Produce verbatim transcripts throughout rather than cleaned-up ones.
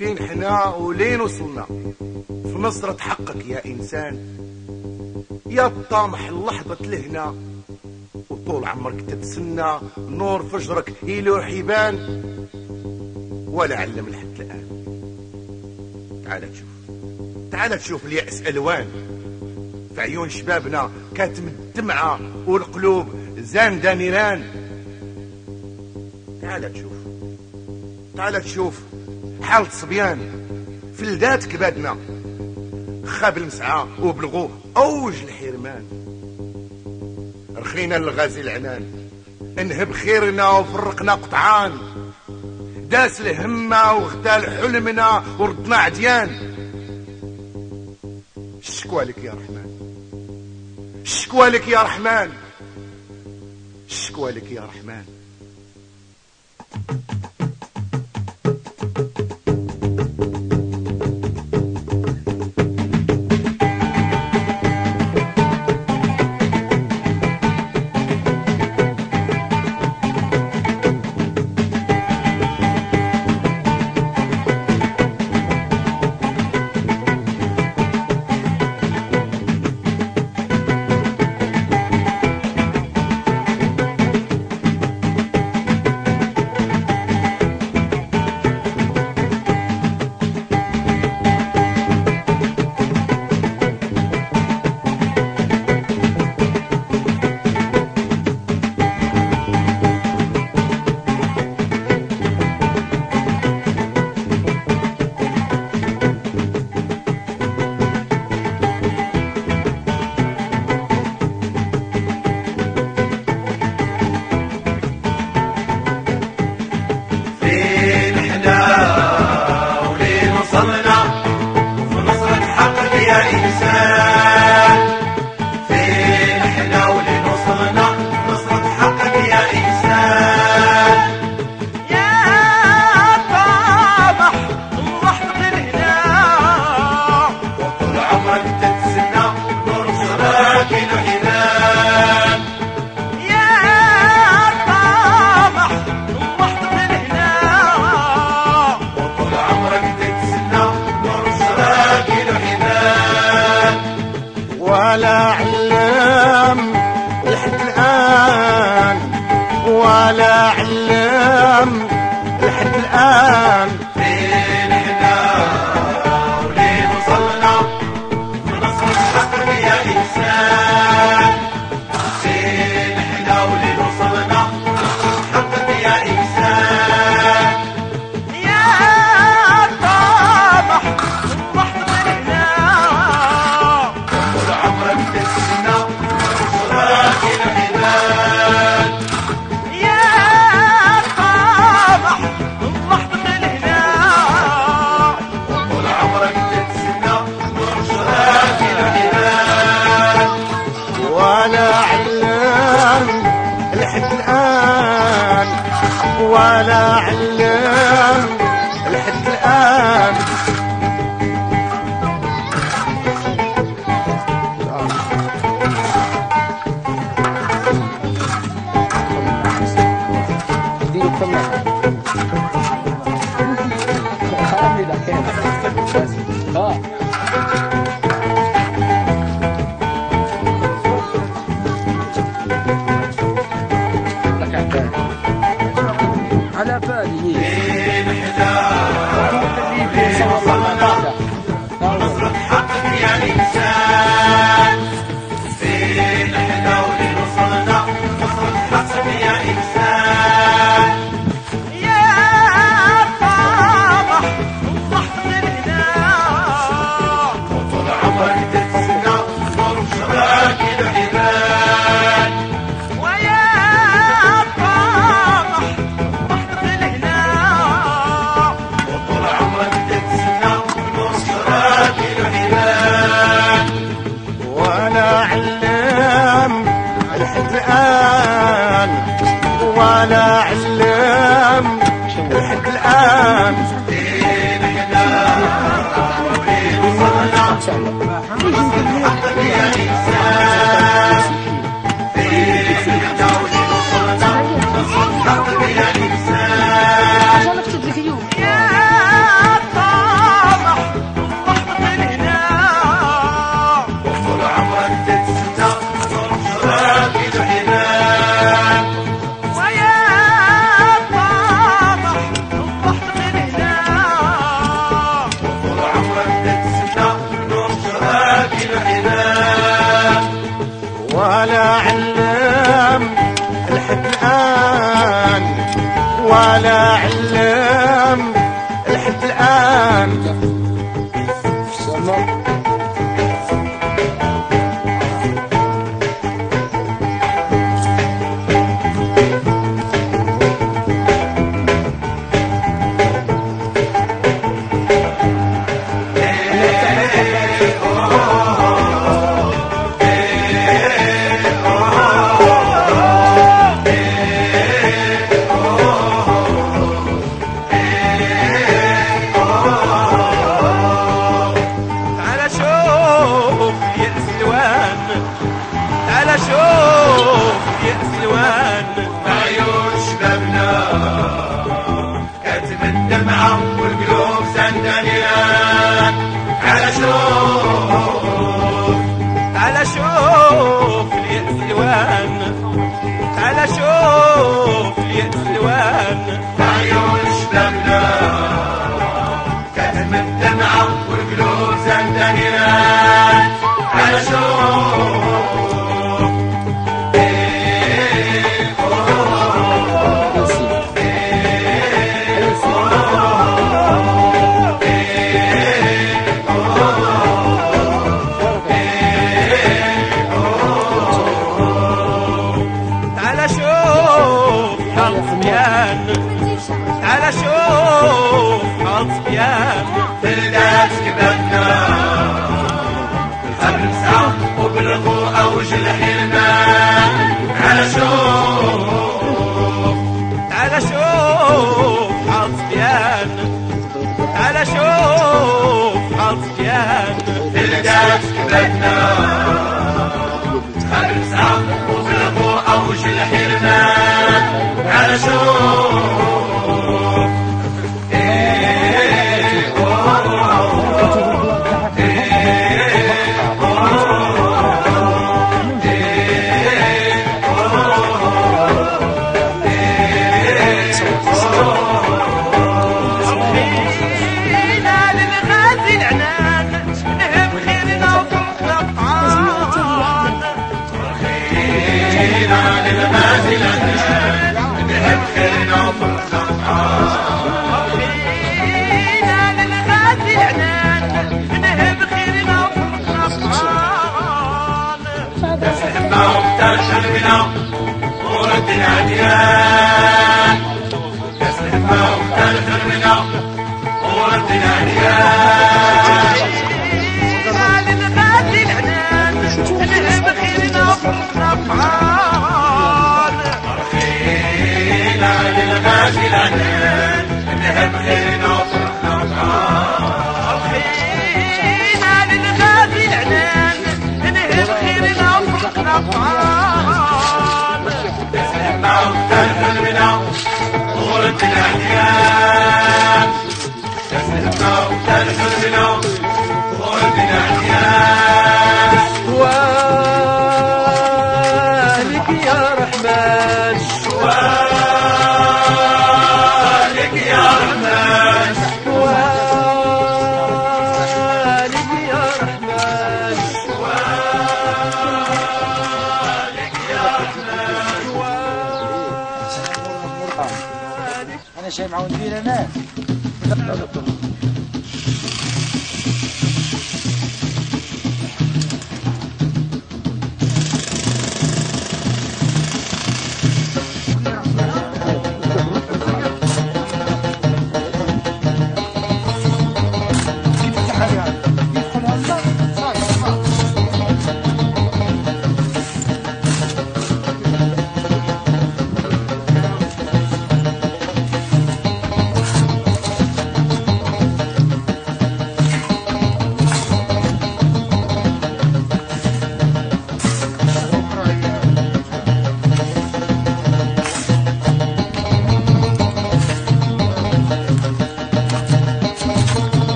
فين حنا ولين وصلنا في نصرة حقك يا إنسان، يا طامح اللحظة لهنا وطول عمرك تتسنى نور فجرك يلوح يبان ولا علم لحد الآن. تعال تشوف، تعال تشوف اليأس ألوان في عيون شبابنا، كاتم الدمعة والقلوب زاندة نيران. تعال تشوف، تعال تشوف حالة صبيان في لذات كبادنا، خاب المسعى وبلغوا أوج الحرمان. رخينا للغازي العنان، انهب خيرنا وفرقنا قطعان، داس الهمة واغتال حلمنا وردنا عديان. الشكوى لك يا رحمن، الشكوى لك يا رحمن، الشكوى لك يا رحمن. عشان اختي اليوم يا الدمعة والقلوب سندانيات. على شوف على شوف لي الوان، على شوف لي الوان عيون شبابنا كتم الدمعة والقلوب سندانيات. على شوف تعال شوف عصبيان تلقاش كبابنا بالخبر بسعة وبالرقوع وجل حلمان. تعال شوف تعال شوف عصبيان، تعال شوف عصبيان تلقاش كبابنا بالخبر بسعة وبالرقوع وجل حلمان. تعال شوف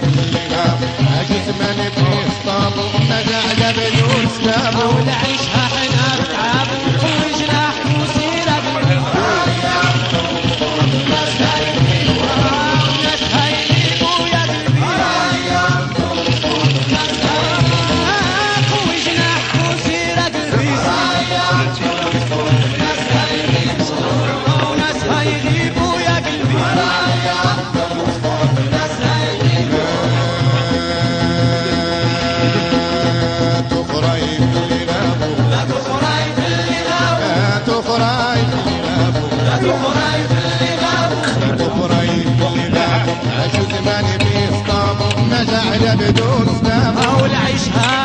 كلنا جسمنا بيصطاب ومنا قبل وسلام ونعيشها حنا بتعب ونجناح وسيرة بالنار يا طول الناس هايلين والناس هايلين ويا قلبي يا طول الناس هايلين ونجناح وسيرة قلبي يا طول الناس هايلين وناس هايلين ويا قلبي بدون سلام او العيشها